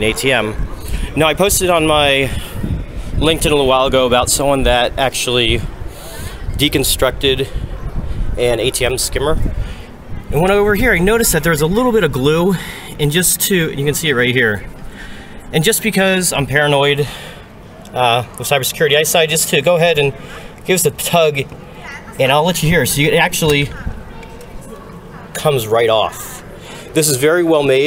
ATM. Now, I posted on my LinkedIn a little while ago about someone that actually deconstructed an ATM skimmer. And when I over here, I noticed that there's a little bit of glue, and you can see it right here. And just because I'm paranoid with cybersecurity, I decided just to go ahead and give us a tug, and I'll let you hear. So it actually comes right off. This is very well made.